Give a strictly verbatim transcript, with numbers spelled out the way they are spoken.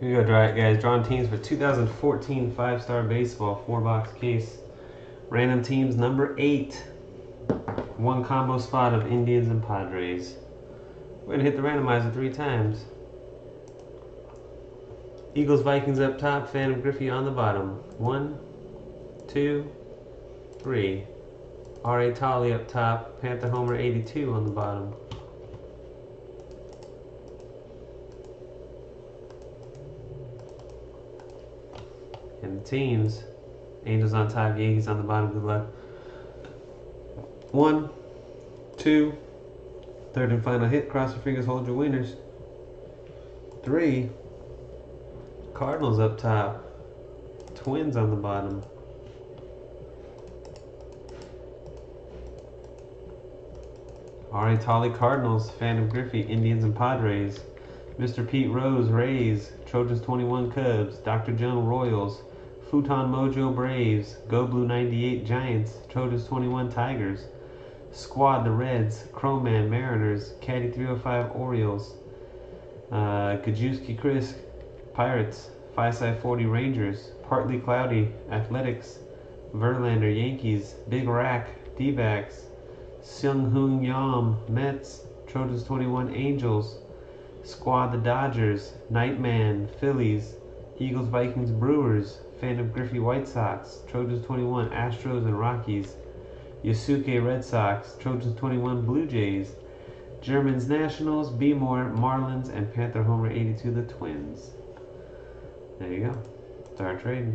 Here we go, right, guys. Drawing teams for two thousand fourteen Five Star Baseball, four box case. Random teams number eight. One combo spot of Indians and Padres. We're going to hit the randomizer three times. Eagles, Vikings up top, Phantom Griffey on the bottom. One, two, three. R A. Tolley up top, Panther Homer eighty-two on the bottom. And the teams, Angels on top, Yankees on the bottom, good luck. One, two, third and final hit, cross your fingers, hold your winners. Three, Cardinals up top, Twins on the bottom. R A. Tolley, Cardinals, Phantom Griffey, Indians and Padres. Mister Pete Rose, Rays, Trojans twenty-one, Cubs, Doctor Joan, Royals, Futon Mojo, Braves, Go Blue ninety-eight, Giants, Trojans twenty-one, Tigers, Squad, the Reds, Crowman, Mariners, Caddy three oh five, Orioles, uh, Gajewski Chris, Pirates, Fiseye forty, Rangers, Partly Cloudy, Athletics, Verlander, Yankees, Big Rack, D-backs, Seung-Hoon Yam, Mets, Trojans twenty-one, Angels, Squad, the Dodgers, Nightman, Phillies, Eagles, Vikings, Brewers, Phantom Griffey, White Sox, Trojans twenty-one, Astros, and Rockies, Yasuke, Red Sox, Trojans twenty-one, Blue Jays, Germans, Nationals, B-more, Marlins, and Panther Homer eighty-two, the Twins. There you go. Start trading.